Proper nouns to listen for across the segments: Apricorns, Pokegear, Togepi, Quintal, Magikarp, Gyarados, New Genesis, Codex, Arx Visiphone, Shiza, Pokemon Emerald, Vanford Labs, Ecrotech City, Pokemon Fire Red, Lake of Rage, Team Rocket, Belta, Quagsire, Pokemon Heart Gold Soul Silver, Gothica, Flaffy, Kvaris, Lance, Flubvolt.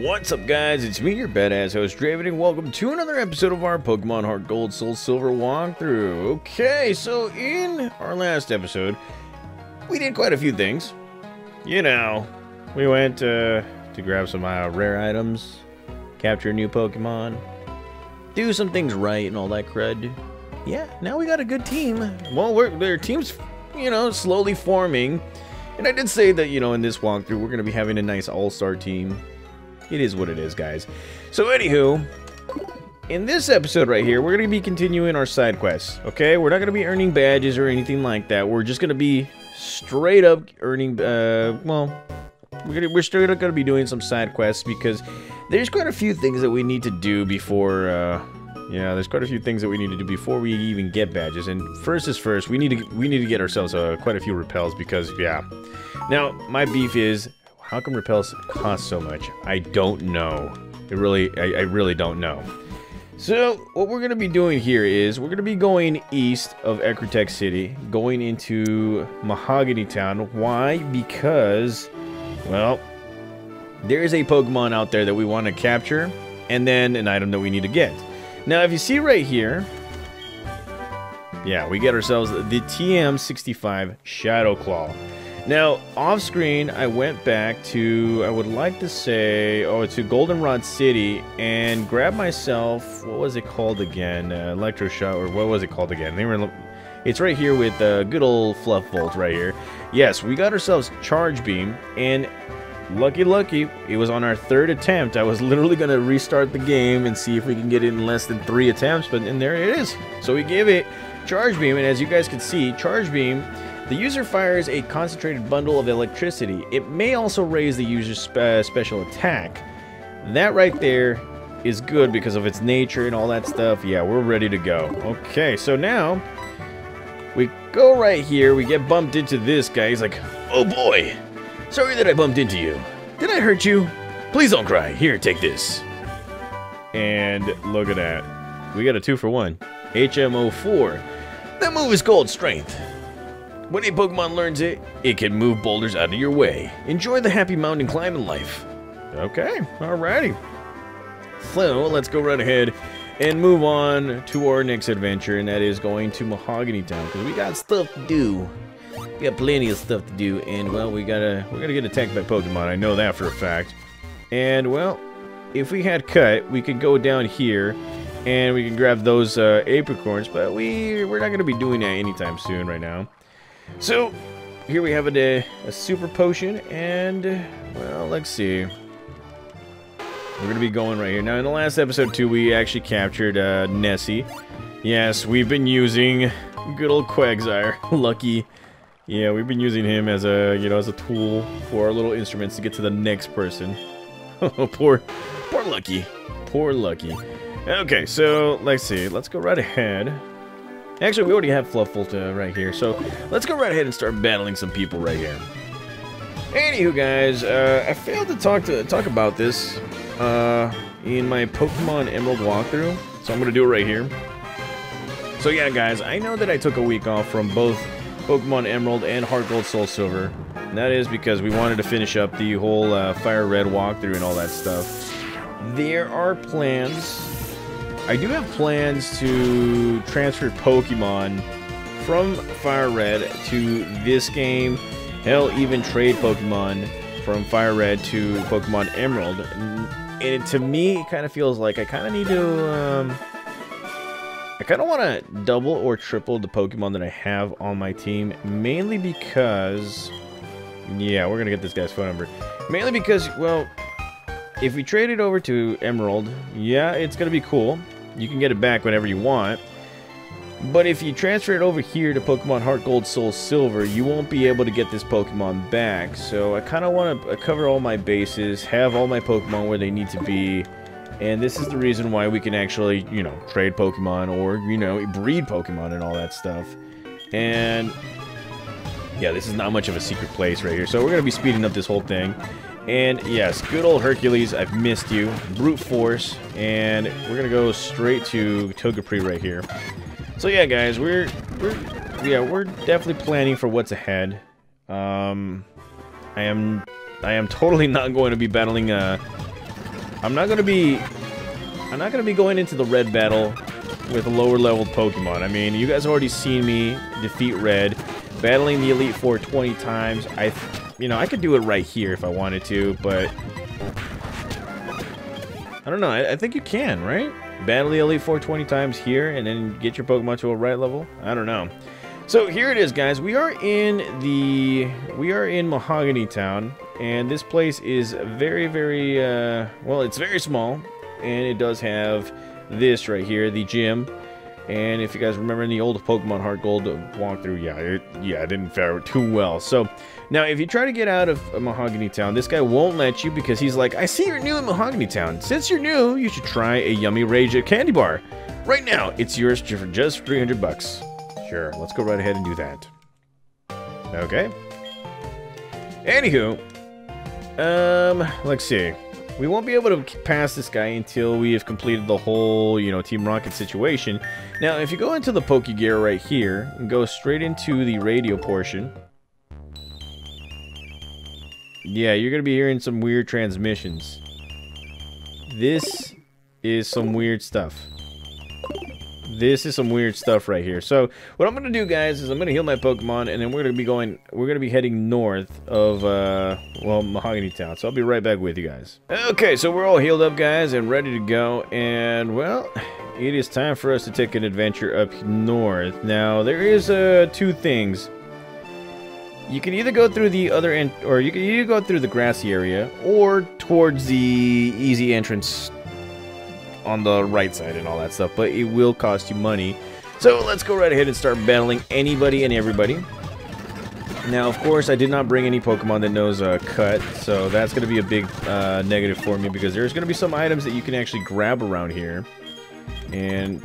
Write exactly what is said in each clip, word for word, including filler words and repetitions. What's up, guys? It's me, your badass host, Draven, and welcome to another episode of our Pokemon Heart Gold Soul Silver walkthrough. Okay, so in our last episode, we did quite a few things. You know, we went uh, to grab some uh, rare items, capture a new Pokemon, do some things right and all that crud. Yeah, now we got a good team. Well, we're, their team's, you know, slowly forming. And I did say that, you know, in this walkthrough, we're going to be having a nice all-star team. It is what it is, guys. So, anywho, in this episode right here, we're going to be continuing our side quests, okay? We're not going to be earning badges or anything like that. We're just going to be straight up earning, uh, well, we're, gonna, we're straight up going to be doing some side quests because there's quite a few things that we need to do before, uh, yeah, there's quite a few things that we need to do before we even get badges. And first is first, we need to we need to get ourselves uh, quite a few repels because, yeah. Now, my beef is, how come repels cost so much? I don't know. It really, I, I really don't know. So, what we're going to be doing here is, we're going to be going east of Ecrotech City, going into Mahogany Town. Why? Because, well, there is a Pokemon out there that we want to capture, and then an item that we need to get. Now, if you see right here, yeah, we get ourselves the T M sixty-five Shadow Claw. Now, off screen, I went back to, I would like to say, oh, to Goldenrod City and grabbed myself, what was it called again? Uh, Electroshock, or what was it called again? They were, it's right here with uh, good old Fluff Bolt right here. Yes, we got ourselves Charge Beam, and lucky, lucky, it was on our third attempt. I was literally going to restart the game and see if we can get it in less than three attempts, but and there it is. So we give it Charge Beam, and as you guys can see, Charge Beam, the user fires a concentrated bundle of electricity. It may also raise the user's spe uh, special attack. That right there is good because of its nature and all that stuff. Yeah, we're ready to go. Okay, so now we go right here. We get bumped into this guy. He's like, oh boy. Sorry that I bumped into you. Did I hurt you? Please don't cry. Here, take this. And look at that. We got a two for one. H M oh four. That move is called Strength. When a Pokemon learns it, it can move boulders out of your way. Enjoy the happy mountain climbing life. Okay, alrighty. So, let's go right ahead and move on to our next adventure, and that is going to Mahogany Town, because we got stuff to do. We got plenty of stuff to do, and well, we gotta we're gonna get attacked by Pokemon. I know that for a fact. And well, if we had cut, we could go down here, and we can grab those uh, apricorns. But we we're not gonna be doing that anytime soon, right now. So here we have a a super potion, and well, let's see. We're gonna be going right here now. In the last episode too, we actually captured uh, Nessie. Yes, we've been using good old Quagsire. Lucky. Yeah, we've been using him as a, you know, as a tool for our little instruments to get to the next person. Oh, poor, poor Lucky. Poor Lucky. Okay, so, let's see. Let's go right ahead. Actually, we already have Fluffle uh, right here, so let's go right ahead and start battling some people right here. Anywho, guys, uh, I failed to talk to talk about this uh, in my Pokemon Emerald walkthrough, so I'm going to do it right here. So, yeah, guys, I know that I took a week off from both Pokemon Emerald and Heart Gold Soul Silver, and that is because we wanted to finish up the whole uh, Fire Red walkthrough and all that stuff. There are plans. I do have plans to transfer Pokemon from Fire Red to this game. Hell, even trade Pokemon from Fire Red to Pokemon Emerald. And it, to me, it kind of feels like I kind of need to... Um, I kind of want to double or triple the Pokemon that I have on my team, mainly because, yeah, we're going to get this guy's phone number, mainly because, well, if we trade it over to Emerald, yeah, it's going to be cool. You can get it back whenever you want, but if you transfer it over here to Pokemon Heart Gold Soul Silver, you won't be able to get this Pokemon back, so I kind of want to cover all my bases, have all my Pokemon where they need to be. And this is the reason why we can actually, you know, trade Pokemon or, you know, breed Pokemon and all that stuff. And, yeah, this is not much of a secret place right here. So we're going to be speeding up this whole thing. And, yes, good old Hercules, I've missed you. Brute Force. And we're going to go straight to Togepi right here. So, yeah, guys, we're, we're, yeah, we're definitely planning for what's ahead. Um, I am, I am totally not going to be battling, uh... I'm not gonna be... I'm not gonna be going into the red battle with lower leveled Pokemon. I mean, you guys have already seen me defeat red, battling the Elite Four twenty times. I, you know, I could do it right here if I wanted to, but... I don't know, I, I think you can, right? Battle the Elite Four twenty times here, and then get your Pokemon to a right level? I don't know. So here it is, guys. We are in the... We are in Mahogany Town, and this place is very, very... Uh, well, it's very small, and it does have this right here, the gym. And if you guys remember in the old Pokemon Heart Gold walkthrough, yeah, it, yeah, it didn't fare too well. So now, if you try to get out of Mahogany Town, this guy won't let you because he's like, I see you're new in Mahogany Town. Since you're new, you should try a Yummy Rage candy bar. Right now, it's yours for just three hundred bucks. Sure, let's go right ahead and do that. Okay. Anywho, um, let's see. We won't be able to pass this guy until we have completed the whole, you know, Team Rocket situation. Now, if you go into the Pokegear right here and go straight into the radio portion, yeah, you're going to be hearing some weird transmissions. This is some weird stuff. This is some weird stuff right here. So, what I'm going to do, guys, is I'm going to heal my Pokemon, and then we're going to be going, we're going to be heading north of, uh, well, Mahogany Town. So, I'll be right back with you guys. Okay, so we're all healed up, guys, and ready to go. And, well, it is time for us to take an adventure up north. Now, there is, uh, two things. You can either go through the other end, or you can either go through the grassy area, or towards the easy entrance on the right side and all that stuff, but it will cost you money. So let's go right ahead and start battling anybody and everybody. Now, of course, I did not bring any Pokemon that knows uh, Cut, so that's going to be a big uh, negative for me because there's going to be some items that you can actually grab around here. And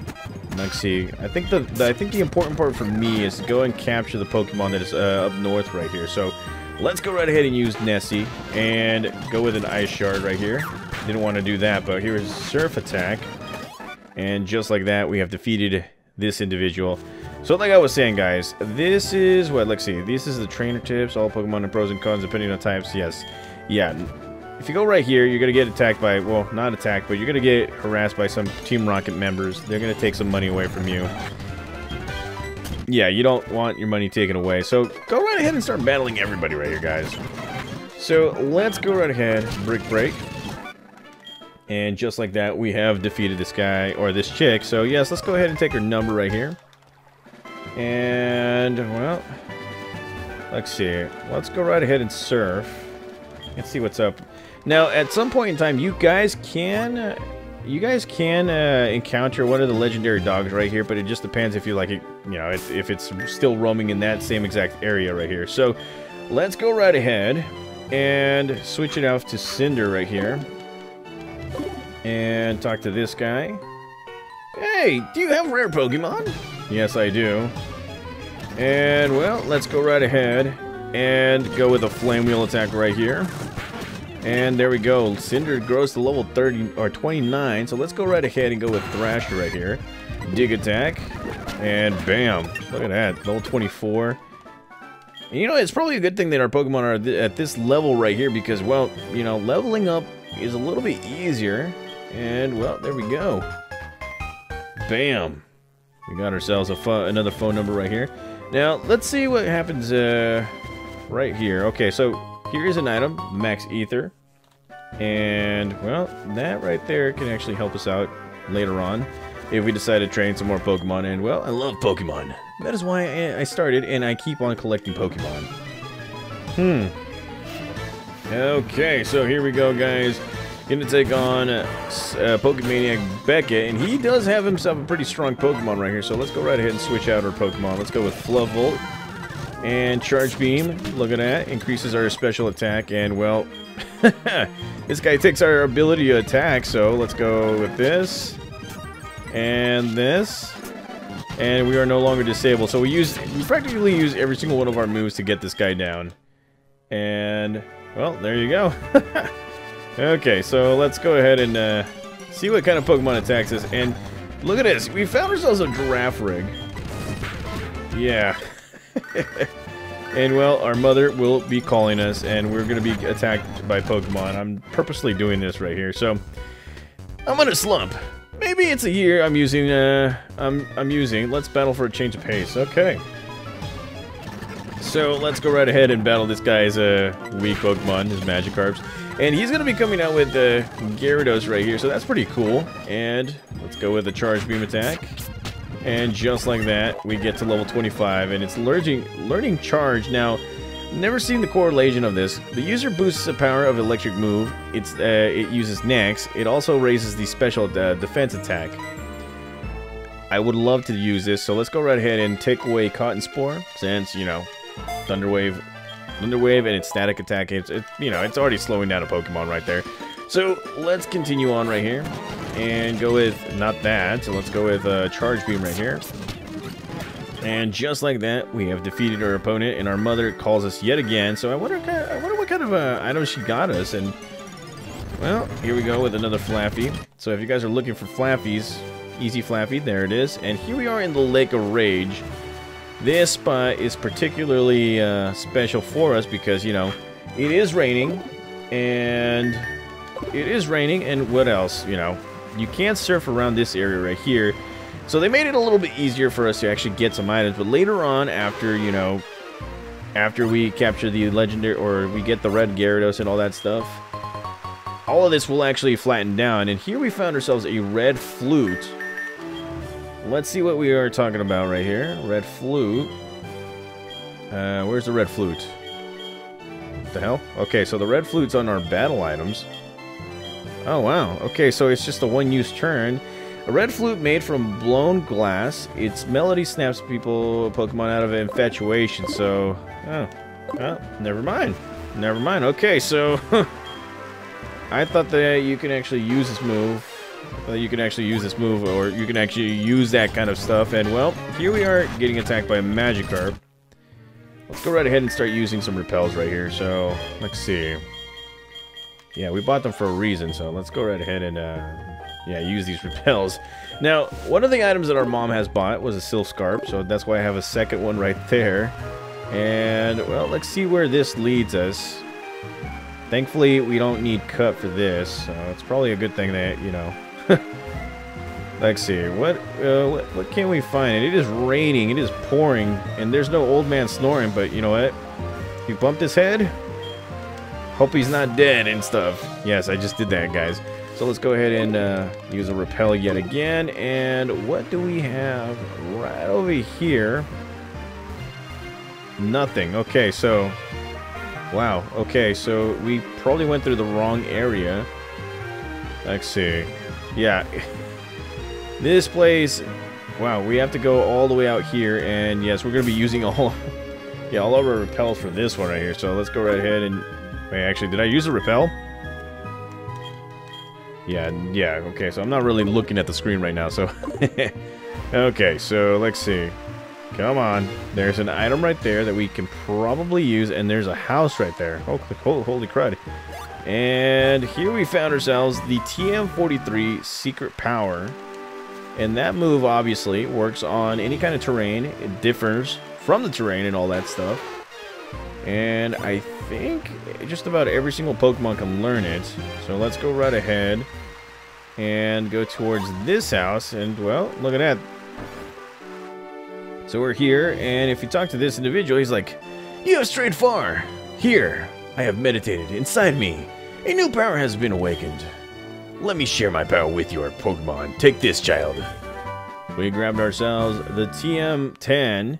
let's see. I think the, the I think the important part for me is to go and capture the Pokemon that is uh, up north right here. So let's go right ahead and use Nessie and go with an Ice Shard right here. Didn't want to do that, but here's Surf Attack. And just like that, we have defeated this individual. So like I was saying, guys, this is what, let's see, this is the trainer tips, all Pokemon are pros and cons depending on types, yes. Yeah, if you go right here, you're going to get attacked by, well, not attacked, but you're going to get harassed by some Team Rocket members. They're going to take some money away from you. Yeah, you don't want your money taken away, so go right ahead and start battling everybody right here, guys. So let's go right ahead, Brick Break. And just like that, we have defeated this guy, or this chick. So yes, let's go ahead and take her number right here. And, well, let's see. Let's go right ahead and surf. Let's see what's up. Now, at some point in time, you guys can, you guys can uh, encounter one of the legendary dogs right here, but it just depends if you like it, you know, if, if it's still roaming in that same exact area right here. So let's go right ahead and switch it out to Cinder right here. And talk to this guy. Hey, do you have rare Pokemon? Yes, I do. And, well, let's go right ahead and go with a Flame Wheel attack right here. And there we go. Cinder grows to level thirty or twenty-nine, so let's go right ahead and go with Thrasher right here. Dig attack. And bam. Look at that. Level twenty-four. And, you know, it's probably a good thing that our Pokemon are th- at this level right here because, well, you know, leveling up is a little bit easier. And, well, there we go. Bam. We got ourselves a phone, another phone number right here. Now, let's see what happens uh, right here. Okay, so here is an item, Max Ether. And, well, that right there can actually help us out later on if we decide to train some more Pokemon. And, well, I love Pokemon. That is why I started, and I keep on collecting Pokemon. Hmm. Okay, so here we go, guys. Gonna take on uh, uh, Pokemaniac Becca, and he does have himself a pretty strong Pokemon right here, so let's go right ahead and switch out our Pokemon. Let's go with Flubvolt and Charge Beam. Look at that. Increases our special attack, and, well, this guy takes our ability to attack, so let's go with this and this. And we are no longer disabled, so we, use, we practically use every single one of our moves to get this guy down. And, well, there you go. Okay, so let's go ahead and uh, see what kind of Pokemon attacks us. And look at this. We found ourselves a giraffe rig. Yeah. And well, our mother will be calling us, and we're going to be attacked by Pokemon. I'm purposely doing this right here, so I'm going to slump. Maybe it's a year I'm using, uh, I'm, I'm using, let's battle for a change of pace. Okay. So let's go right ahead and battle this guy's uh, weak Pokemon, his Magikarps. And he's going to be coming out with uh, Gyarados right here, so that's pretty cool. And let's go with a Charge Beam attack. And just like that, we get to level twenty-five, and it's learning, learning Charge. Now, never seen the correlation of this. The user boosts the power of electric move. It's uh, it uses next. It also raises the special uh, defense attack. I would love to use this, so let's go right ahead and take away Cotton Spore, since, you know, Thunder Wave, Thunder Wave, and its static attack. It's it, you know, it's already slowing down a Pokemon right there. So let's continue on right here and go with not that. So let's go with a uh, Charge Beam right here. And just like that, we have defeated our opponent, and our mother calls us yet again. So I wonder, I wonder what kind of uh, item she got us. And well, here we go with another Flaffy. So if you guys are looking for Flaffies, easy Flaffy, there it is. And here we are in the Lake of Rage. This spot is particularly uh, special for us because, you know, it is raining, and it is raining, and what else? You know, you can't surf around this area right here. So they made it a little bit easier for us to actually get some items, but later on, after, you know, after we capture the legendary, or we get the red Gyarados and all that stuff, all of this will actually flatten down. And here we found ourselves a red flute. Let's see what we are talking about right here. Red flute. Uh, where's the red flute? What the hell? Okay, so the red flute's on our battle items. Oh, wow. Okay, so it's just a one-use turn. A red flute made from blown glass. Its melody snaps people, Pokemon, out of infatuation. So, oh, well, never mind. Never mind. Okay, so I thought that you can actually use this move. That you can actually use this move, or you can actually use that kind of stuff. And well, here we are getting attacked by a Magikarp. Let's go right ahead and start using some repels right here. So let's see. Yeah, we bought them for a reason. So let's go right ahead and. Uh, Yeah, use these repels. Now, one of the items that our mom has bought was a Silph Scarp, so that's why I have a second one right there. And, well, let's see where this leads us. Thankfully, we don't need Cut for this, so it's probably a good thing that, you know. Let's see, what, uh, what what can we find? It is raining, it is pouring, and there's no old man snoring, but you know what? He bumped his head? Hope he's not dead and stuff. Yes, I just did that, guys. So let's go ahead and uh, use a repel yet again. And what do we have right over here? Nothing. Okay, so... Wow. Okay, so we probably went through the wrong area. Let's see. Yeah. This place... Wow, we have to go all the way out here. And yes, we're going to be using all... yeah, all of our repels for this one right here. So let's go right ahead and... Wait, actually, did I use a repel? Yeah, yeah, okay, so I'm not really looking at the screen right now, so... okay, so let's see. Come on. There's an item right there that we can probably use, and there's a house right there. Holy, holy, holy crud. And here we found ourselves the T M forty-three Secret Power. And that move, obviously, works on any kind of terrain. It differs from the terrain and all that stuff. And I think just about every single Pokemon can learn it. So let's go right ahead and go towards this house. And, well, look at that. So we're here, and if you talk to this individual, he's like, "You have strayed far. Here, I have meditated. Inside me, a new power has been awakened. Let me share my power with your Pokemon. Take this, child." We grabbed ourselves the T M ten.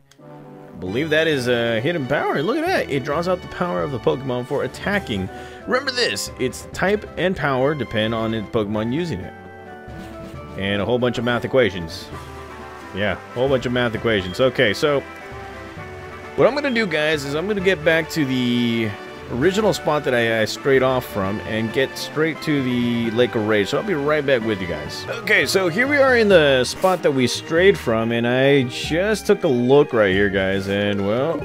I believe that is a hidden power. Look at that. It draws out the power of the Pokemon for attacking. Remember this. Its type and power depend on its Pokemon using it. And a whole bunch of math equations. Yeah, a whole bunch of math equations. Okay, so what I'm going to do, guys, is I'm going to get back to the original spot that I, I strayed off from and get straight to the Lake of Rage. So I'll be right back with you guys. Okay, so here we are in the spot that we strayed from, and I just took a look right here, guys, and well,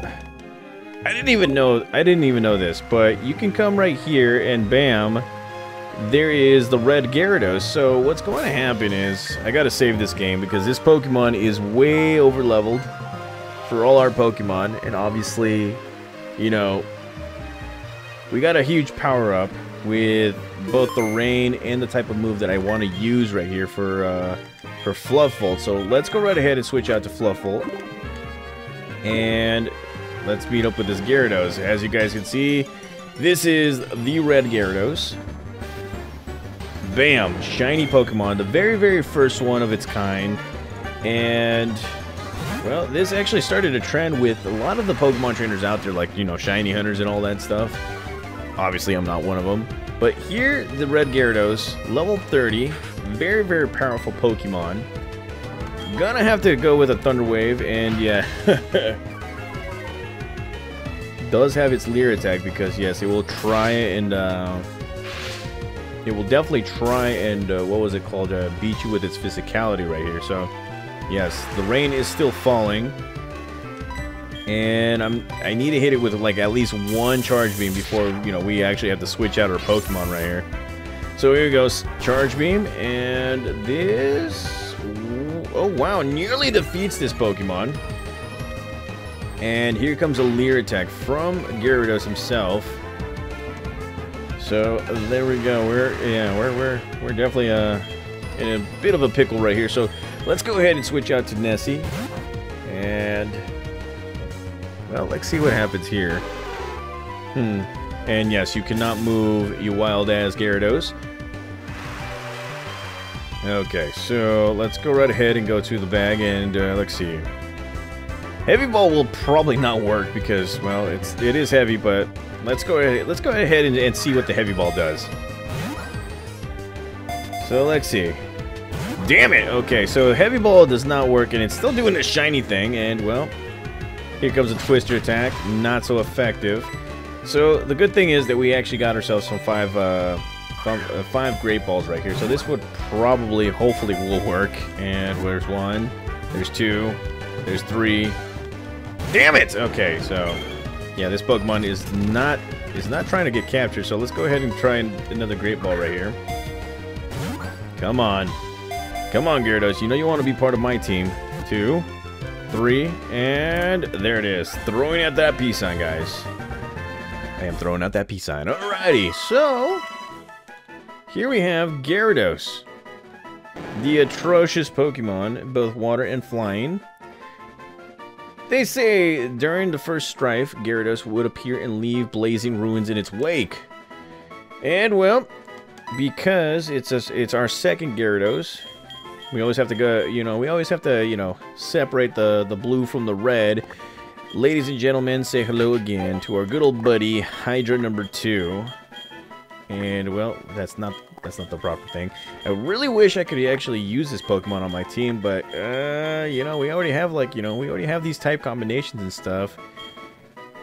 I didn't even know I didn't even know this, but you can come right here and bam, there is the red Gyarados. So what's going to happen is I got to save this game because this Pokemon is way over leveled for all our Pokemon, and obviously you know, we got a huge power-up with both the rain and the type of move that I want to use right here for, uh, for Fluffolt. So let's go right ahead and switch out to Fluffolt. And let's meet up with this Gyarados. As you guys can see, this is the red Gyarados. Bam! Shiny Pokemon, the very, very first one of its kind. And, well, this actually started a trend with a lot of the Pokemon trainers out there, like, you know, shiny hunters and all that stuff. Obviously, I'm not one of them. But here, the red Gyarados, level thirty, very, very powerful Pokemon. Gonna have to go with a Thunder Wave, and yeah. Does have its Leer attack, because yes, it will try and, uh, it will definitely try and, uh, what was it called, uh, beat you with its physicality right here. So, yes, the rain is still falling. And I'm, I need to hit it with, like, at least one Charge Beam before, you know, we actually have to switch out our Pokemon right here. So here goes Charge Beam, and this... Oh, wow, nearly defeats this Pokemon. And here comes a Leer attack from Gyarados himself. So there we go. We're yeah, we're we're we're definitely uh in a bit of a pickle right here. So let's go ahead and switch out to Nessie, and well, let's see what happens here. Hmm. And yes, you cannot move, you wild ass Gyarados. Okay, so let's go right ahead and go to the bag, and uh, let's see. Heavy Ball will probably not work because, well, it's it is heavy, but let's go ahead, let's go ahead and, and see what the Heavy Ball does. So let's see. Damn it! Okay, so Heavy Ball does not work, and it's still doing the shiny thing, and well, here comes a Twister attack, not so effective. So the good thing is that we actually got ourselves some five uh, five Great Balls right here. So this would probably, hopefully, will work. And there's one, there's two, there's three. Damn it! Okay, so yeah, this Pokemon is not is not trying to get captured, so let's go ahead and try an, another Great Ball right here. Come on. Come on, Gyarados. You know you want to be part of my team. Two, three, and there it is. Throwing out that peace sign, guys. I am throwing out that peace sign. Alrighty, so here we have Gyarados. The atrocious Pokemon, both water and flying. They say during the first strife, Gyarados would appear and leave blazing ruins in its wake. And well, because it's a, it's our second Gyarados, we always have to go. You know, we always have to you know separate the the blue from the red. Ladies and gentlemen, say hello again to our good old buddy Hydra number two. And well, that's not that's not the proper thing. I really wish I could actually use this Pokemon on my team, but uh, you know, we already have like you know, we already have these type combinations and stuff.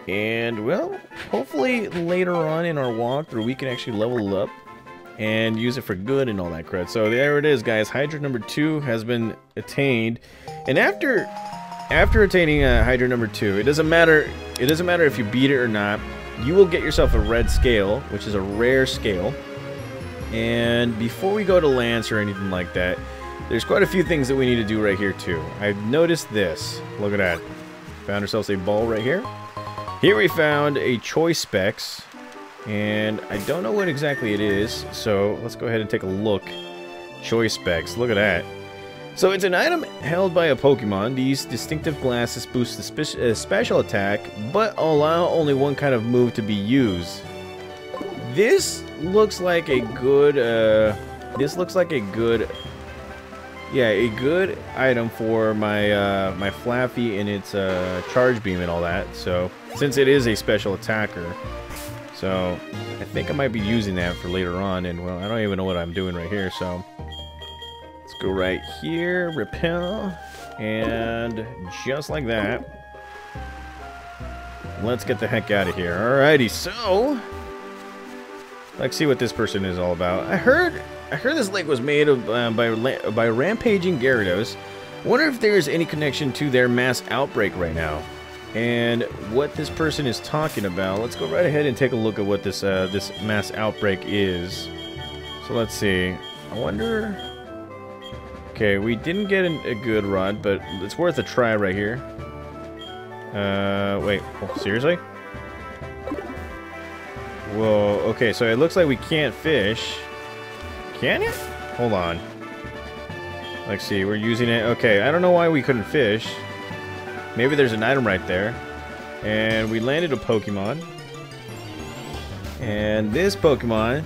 And well, hopefully later on in our walkthrough we can actually level up and use it for good and all that crud. So there it is, guys. Hydra number two has been attained, and after after attaining uh, Hydra number two, it doesn't matter. It doesn't matter if you beat it or not. You will get yourself a red scale, which is a rare scale. And before we go to Lance or anything like that, there's quite a few things that we need to do right here too. I've noticed this. Look at that. Found ourselves a ball right here. Here we found a Choice Specs, and I don't know what exactly it is, so let's go ahead and take a look. Choice Specs. Look at that. So it's an item held by a Pokemon. These distinctive glasses boost the spe uh, special attack, but allow only one kind of move to be used. This looks like a good, uh, this looks like a good, yeah, a good item for my uh, my Flaffy and its uh, Charge Beam and all that. So since it is a special attacker, so I think I might be using that for later on. And well, I don't even know what I'm doing right here, so. Let's go right here, repel, and just like that. Let's get the heck out of here. Alrighty, so let's see what this person is all about. I heard, I heard this lake was made of uh, by by rampaging Gyarados. Wonder if there's any connection to their mass outbreak right now, and what this person is talking about. Let's go right ahead and take a look at what this uh, this mass outbreak is. So let's see. I wonder. Okay, we didn't get an, a good rod, but it's worth a try right here. Uh, wait, oh, seriously? Whoa, okay, so it looks like we can't fish. Can it? Hold on. Let's see, we're using it. Okay, I don't know why we couldn't fish. Maybe there's an item right there. And we landed a Pokemon. And this Pokemon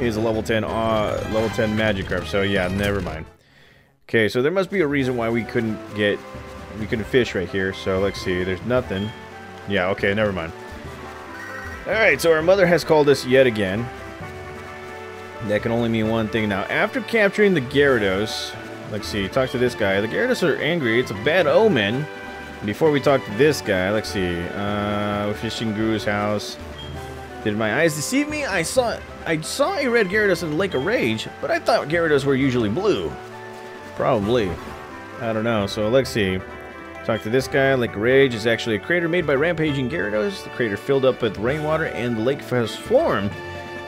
is a level ten uh, level ten Magikarp, so yeah, never mind. Okay, so there must be a reason why we couldn't get we couldn't fish right here. So let's see, there's nothing. Yeah, okay, never mind. Alright, so our mother has called us yet again. That can only mean one thing now. After capturing the Gyarados, let's see, talk to this guy. The Gyarados are angry, it's a bad omen. Before we talk to this guy, let's see. Uh fishing Guru's house. Did my eyes deceive me? I saw I saw a red Gyarados in the Lake of Rage, but I thought Gyarados were usually blue. Probably. I don't know. So let's see. Talk to this guy. Lake of Rage is actually a crater made by rampaging Gyarados. The crater filled up with rainwater and the lake has formed.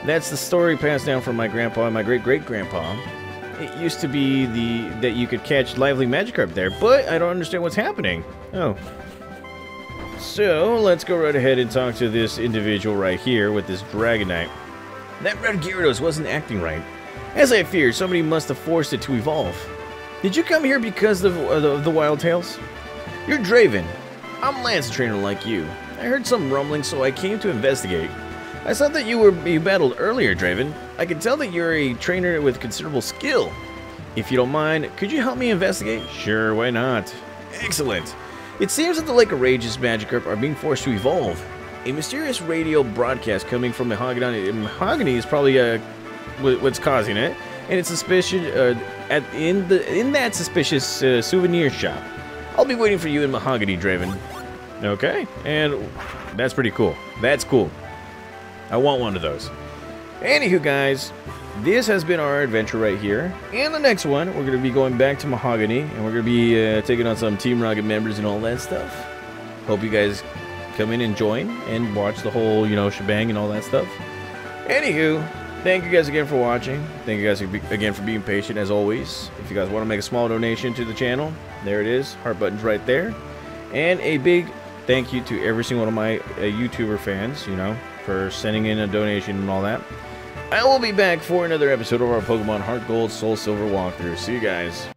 That's the story passed down from my grandpa and my great-great-grandpa. It used to be the that you could catch lively Magikarp there, but I don't understand what's happening. Oh. So, let's go right ahead and talk to this individual right here with this Dragonite. That red Gyarados wasn't acting right. As I feared, somebody must have forced it to evolve. Did you come here because of the, the, the Wild Tales? You're Draven. I'm Lance, a trainer like you. I heard some rumbling, so I came to investigate. I saw that you were you battled earlier, Draven. I can tell that you're a trainer with considerable skill. If you don't mind, could you help me investigate? Sure, why not? Excellent. It seems that the Lake of Rage's Magikarp are being forced to evolve. A mysterious radio broadcast coming from Mahogany, Mahogany is probably uh, what's causing it, and it's suspicious uh, at in the in that suspicious uh, souvenir shop. I'll be waiting for you in Mahogany, Draven. Okay, and that's pretty cool. That's cool. I want one of those. Anywho, guys, this has been our adventure right here. And the next one, we're going to be going back to Mahogany, and we're going to be uh, taking on some Team Rocket members and all that stuff. Hope you guys come in and join and watch the whole, you know, shebang and all that stuff. Anywho, thank you guys again for watching. Thank you guys again for being patient, as always. If you guys want to make a small donation to the channel, there it is. Heart button's right there. And a big thank you to every single one of my uh, YouTuber fans, you know, for sending in a donation and all that. I will be back for another episode of our Pokemon Heart Gold Soul Silver walkthrough. See you guys.